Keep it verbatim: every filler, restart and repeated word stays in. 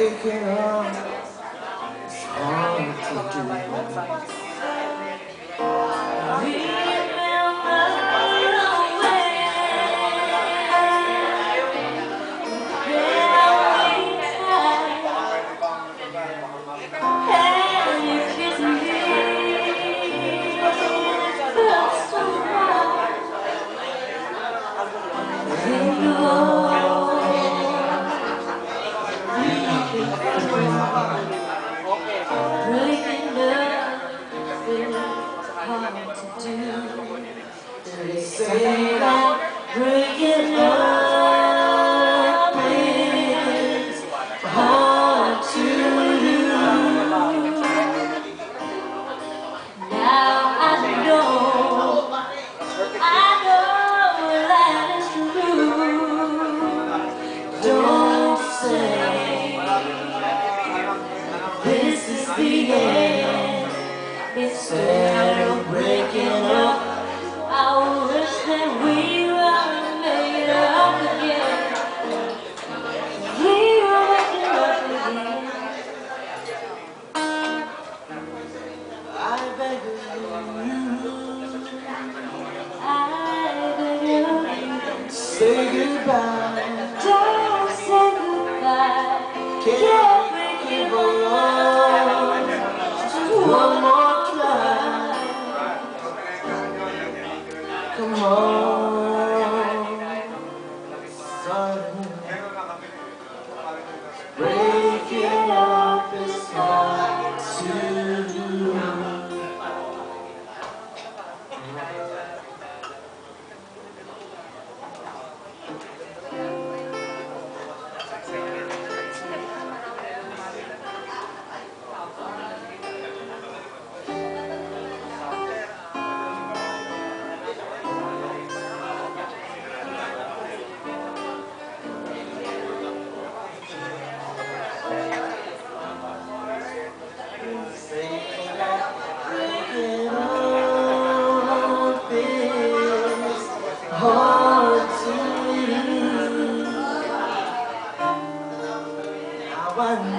take it all. It's all to do. Remember the way that I went down. They say that breaking up is hard to do. Now I know, I know that is true. Don't say this is the end. Instead of breaking up, I wish that we were made up again. We were making up again. I beg of you, I beg of you, say goodbye. Don't say goodbye. Can't make it alone. Just one more. Come on, son. Breaking up is hard to do. One.